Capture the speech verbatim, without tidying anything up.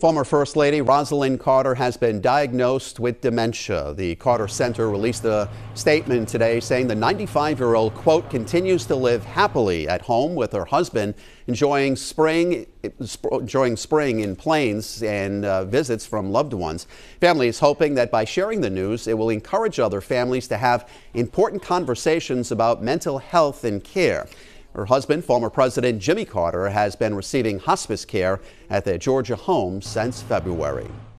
Former First Lady Rosalynn Carter has been diagnosed with dementia. The Carter Center released a statement today saying the ninety-five-year-old, quote, continues to live happily at home with her husband, enjoying spring, enjoying spring in Plains and uh, visits from loved ones. Family is hoping that by sharing the news, it will encourage other families to have important conversations about mental health and care. Her husband, former President Jimmy Carter, has been receiving hospice care at their Georgia home since February.